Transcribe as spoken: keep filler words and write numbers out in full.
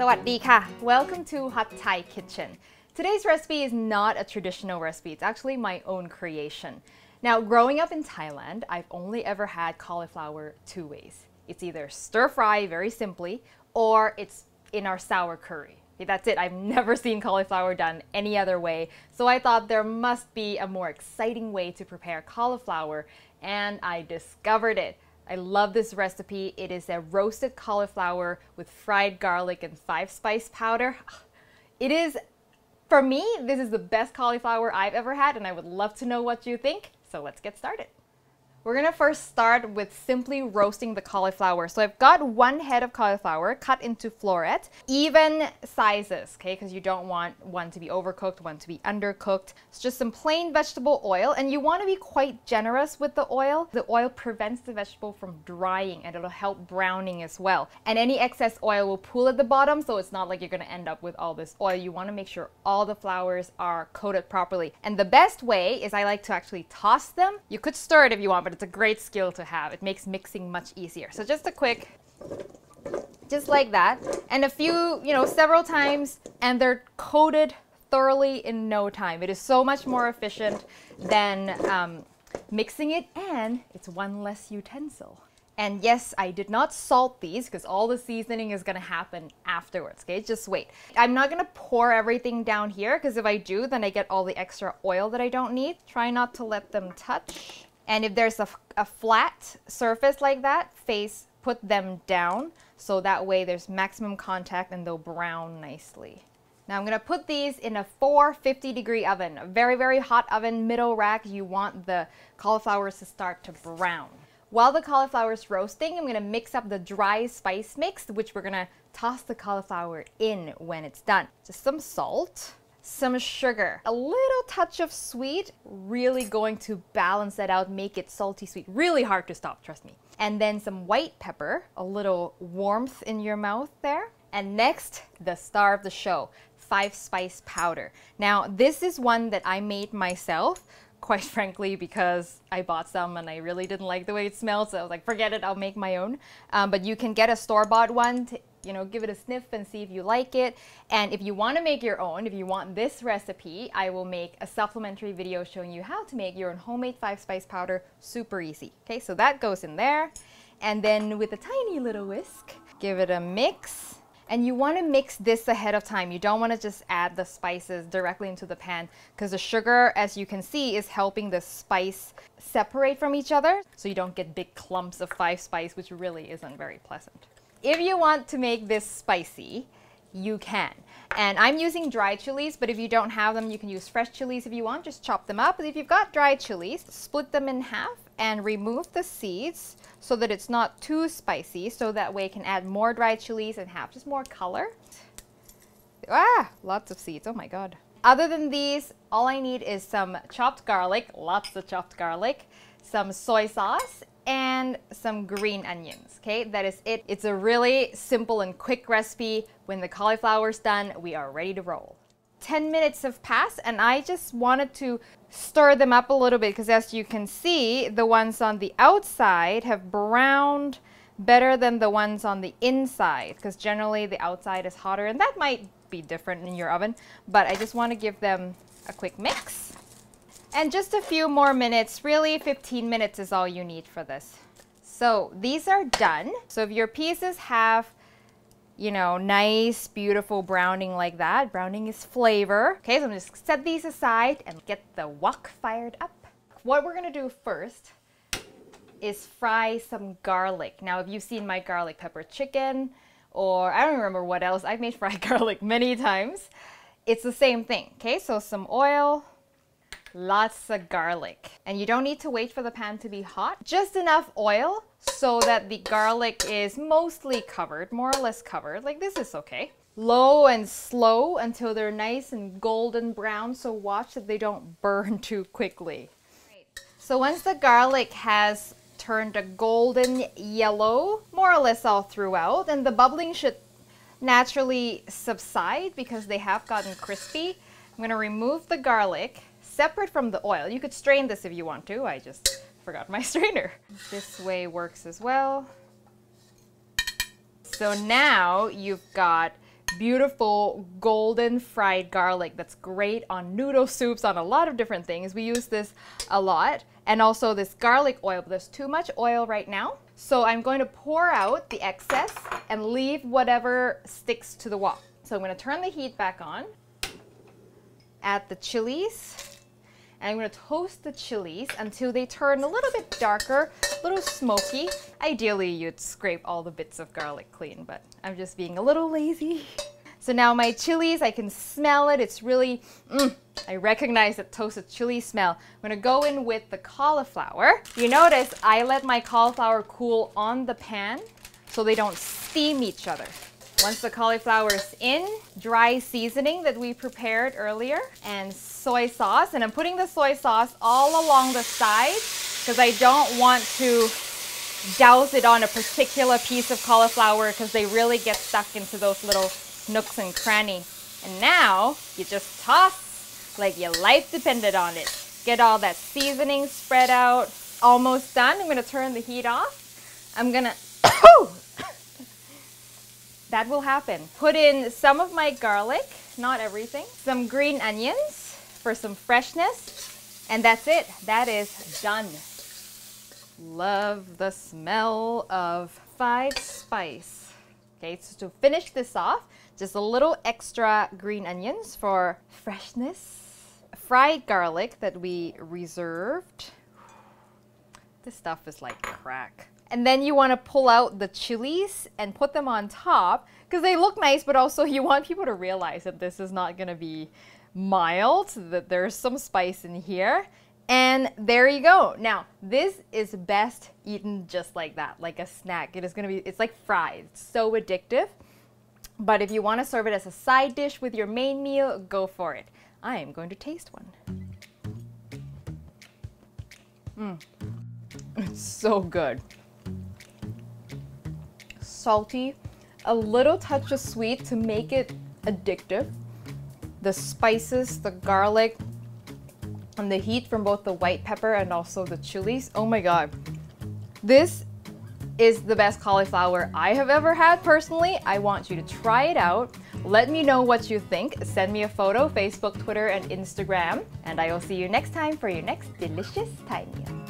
สวัสดีค่ะ. Welcome to Hot Thai Kitchen. Today's recipe is not a traditional recipe. It's actually my own creation. Now, growing up in Thailand, I've only ever had cauliflower two ways. It's either stir fry, very simply, or it's in our sour curry. That's it. I've never seen cauliflower done any other way. So I thought there must be a more exciting way to prepare cauliflower, and I discovered it. I love this recipe. It is a roasted cauliflower with fried garlic and five spice powder. It is, for me, this is the best cauliflower I've ever had, and I would love to know what you think. So let's get started. We're gonna first start with simply roasting the cauliflower. So I've got one head of cauliflower cut into florets, even sizes, okay? Because you don't want one to be overcooked, one to be undercooked. It's just some plain vegetable oil, and you wanna be quite generous with the oil. The oil prevents the vegetable from drying, and it'll help browning as well. And any excess oil will pool at the bottom, so it's not like you're gonna end up with all this oil. You wanna make sure all the flowers are coated properly. And the best way is I like to actually toss them. You could stir it if you want, but it's a great skill to have. It makes mixing much easier. So just a quick, just like that, and a few, you know, several times, and they're coated thoroughly in no time. It is so much more efficient than um, mixing it, and it's one less utensil. And yes, I did not salt these because all the seasoning is gonna happen afterwards, okay? Just wait. I'm not gonna pour everything down here because if I do, then I get all the extra oil that I don't need. Try not to let them touch. And if there's a, a flat surface like that, face, put them down, so that way there's maximum contact and they'll brown nicely. Now I'm gonna put these in a four hundred fifty degree oven, a very, very hot oven, middle rack. You want the cauliflowers to start to brown. While the cauliflower is roasting, I'm gonna mix up the dry spice mix, which we're gonna toss the cauliflower in when it's done. Just some salt. Some sugar, a little touch of sweet, really going to balance that out, make it salty sweet. Really hard to stop, trust me. And then some white pepper, a little warmth in your mouth there. And next, the star of the show, five spice powder. Now, this is one that I made myself, quite frankly, because I bought some and I really didn't like the way it smelled, so I was like, forget it, I'll make my own. Um, but you can get a store-bought one, to, you know, give it a sniff and see if you like it. And if you want to make your own, if you want this recipe, I will make a supplementary video showing you how to make your own homemade five spice powder, super easy. Okay, so that goes in there. And then with a tiny little whisk, give it a mix. And you want to mix this ahead of time. You don't want to just add the spices directly into the pan because the sugar, as you can see, is helping the spice separate from each other so you don't get big clumps of five spice, which really isn't very pleasant. If you want to make this spicy, you can. And I'm using dry chilies, but if you don't have them, you can use fresh chilies if you want. Just chop them up. But if you've got dry chilies, split them in half and remove the seeds so that it's not too spicy. So that way you can add more dry chilies and have just more color. Ah, lots of seeds. Oh my God. Other than these, all I need is some chopped garlic, lots of chopped garlic, some soy sauce, and some green onions, okay? That is it. It's a really simple and quick recipe. When the cauliflower's done, we are ready to roll. ten minutes have passed, and I just wanted to stir them up a little bit because as you can see, the ones on the outside have browned better than the ones on the inside because generally the outside is hotter, and that might be different in your oven, but I just want to give them a quick mix. And just a few more minutes, really fifteen minutes is all you need for this. So these are done. So if your pieces have, you know, nice, beautiful browning like that, browning is flavor. Okay, so I'm just gonna set these aside and get the wok fired up. What we're gonna do first is fry some garlic. Now, if you've seen my garlic pepper chicken, or I don't remember what else, I've made fried garlic many times. It's the same thing, okay? So some oil. Lots of garlic, and you don't need to wait for the pan to be hot. Just enough oil so that the garlic is mostly covered, more or less covered. Like this is okay. Low and slow until they're nice and golden brown, so watch that they don't burn too quickly. Right. So once the garlic has turned a golden yellow, more or less all throughout, and the bubbling should naturally subside because they have gotten crispy. I'm gonna remove the garlic. Separate from the oil. You could strain this if you want to. I just forgot my strainer. This way works as well. So now you've got beautiful golden fried garlic that's great on noodle soups, on a lot of different things. We use this a lot, and also this garlic oil, but there's too much oil right now. So I'm going to pour out the excess and leave whatever sticks to the wok. So I'm going to turn the heat back on, add the chilies, and I'm going to toast the chilies until they turn a little bit darker, a little smoky. Ideally, you'd scrape all the bits of garlic clean, but I'm just being a little lazy. So now my chilies, I can smell it. It's really, mm, I recognize that toasted chili smell. I'm gonna go in with the cauliflower. You notice I let my cauliflower cool on the pan so they don't steam each other. Once the cauliflower is in, dry seasoning that we prepared earlier, and soy sauce. And I'm putting the soy sauce all along the side because I don't want to douse it on a particular piece of cauliflower because they really get stuck into those little nooks and crannies. And now you just toss like your life depended on it. Get all that seasoning spread out. Almost done. I'm going to turn the heat off. I'm going to... That will happen. Put in some of my garlic, not everything. Some green onions for some freshness. And that's it. That is done. Love the smell of fried spice. Okay, so to finish this off, just a little extra green onions for freshness. Fried garlic that we reserved. This stuff is like crack. And then you want to pull out the chilies and put them on top because they look nice, but also you want people to realize that this is not going to be mild, that there's some spice in here. And there you go. Now, this is best eaten just like that, like a snack. It is going to be, it's like fries, it's so addictive. But if you want to serve it as a side dish with your main meal, go for it. I am going to taste one. Mm. It's so good. Salty, a little touch of sweet to make it addictive. The spices, the garlic, and the heat from both the white pepper and also the chilies. Oh my God. This is the best cauliflower I have ever had personally. I want you to try it out. Let me know what you think. Send me a photo, Facebook, Twitter, and Instagram. And I will see you next time for your next delicious Thai meal.